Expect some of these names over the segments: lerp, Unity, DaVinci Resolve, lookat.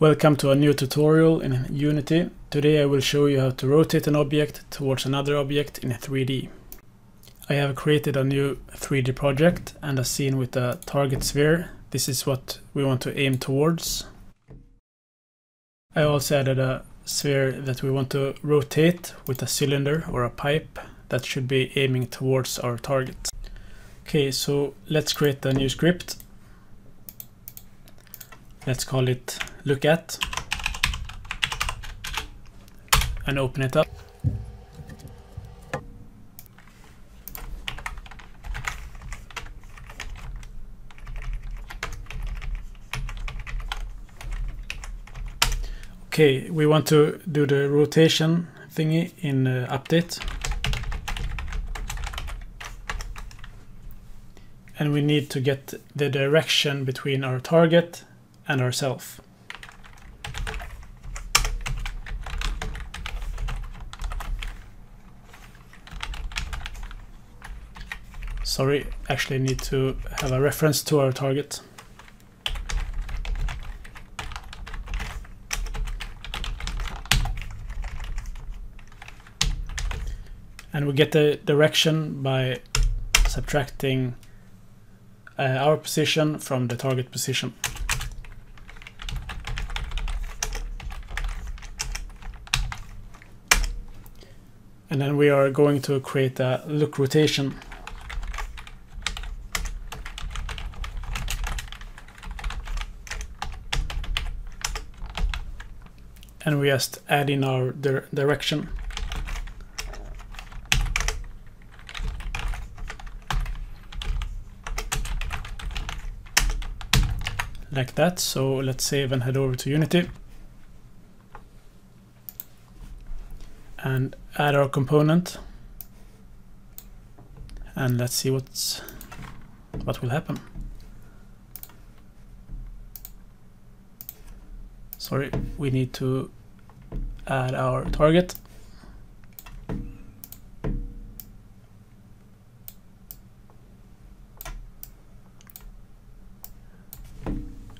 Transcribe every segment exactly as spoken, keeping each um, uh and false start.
Welcome to a new tutorial in Unity. Today I will show you how to rotate an object towards another object in three D. I have created a new three D project and a scene with a target sphere. This is what we want to aim towards. I also added a sphere that we want to rotate with a cylinder or a pipe that should be aiming towards our target. Okay, so let's create a new script. Let's call it look at and open it up. Okay, we want to do the rotation thingy in uh, update, and we need to get the direction between our target and ourselves. Sorry, actually need to have a reference to our target. And we get the direction by subtracting uh, our position from the target position. And then we are going to create a look rotation. And we just add in our di- direction. Like that. So let's save and head over to Unity. And add our component, and let's see what's what will happen. Sorry, we need to add our target.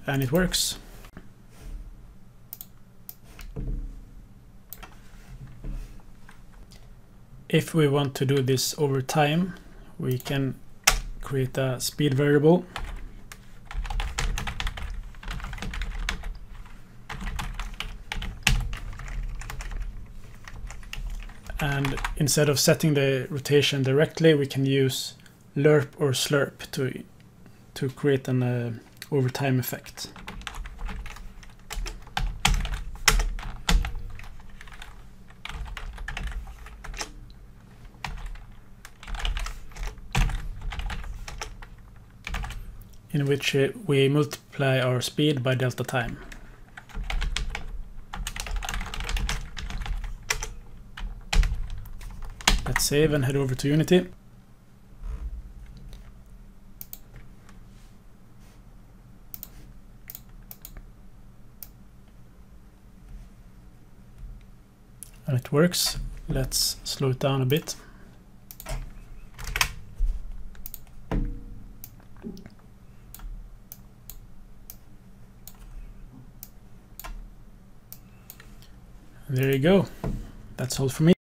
And it works. If we want to do this over time, we can create a speed variable. And instead of setting the rotation directly, we can use lerp or slurp to, to create an uh, overtime effect. In which we multiply our speed by delta time. Let's save and head over to Unity. And it works. Let's slow it down a bit. There you go. That's all for me.